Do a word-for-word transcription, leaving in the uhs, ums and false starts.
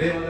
Gracias.